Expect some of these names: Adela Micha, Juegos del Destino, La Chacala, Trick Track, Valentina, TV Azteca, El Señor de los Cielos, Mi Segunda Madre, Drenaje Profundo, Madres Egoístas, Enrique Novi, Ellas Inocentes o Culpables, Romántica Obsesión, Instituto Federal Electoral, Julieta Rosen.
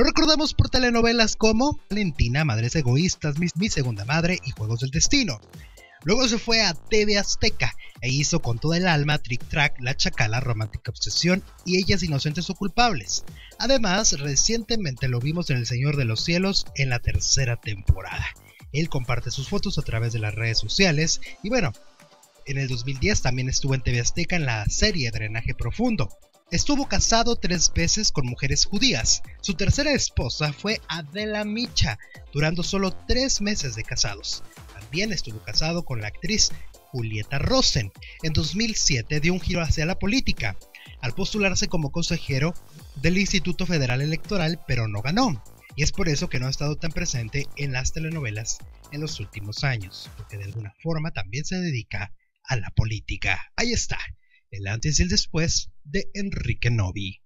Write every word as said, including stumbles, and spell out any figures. Lo recordamos por telenovelas como Valentina, Madres Egoístas, Mi Segunda Madre y Juegos del Destino. Luego se fue a T V Azteca e hizo Con toda el alma, Trick Track, La Chacala, Romántica Obsesión y Ellas Inocentes o Culpables. Además, recientemente lo vimos en El Señor de los Cielos en la tercera temporada. Él comparte sus fotos a través de las redes sociales y bueno, en el dos mil diez también estuvo en T V Azteca en la serie Drenaje Profundo. Estuvo casado tres veces con mujeres judías. Su tercera esposa fue Adela Micha, durando solo tres meses de casados. También estuvo casado con la actriz Julieta Rosen. En dos mil siete dio un giro hacia la política, al postularse como consejero del Instituto Federal Electoral, pero no ganó. Y es por eso que no ha estado tan presente en las telenovelas en los últimos años, porque de alguna forma también se dedica a la política. Ahí está, el antes y el después de Enrique Novi.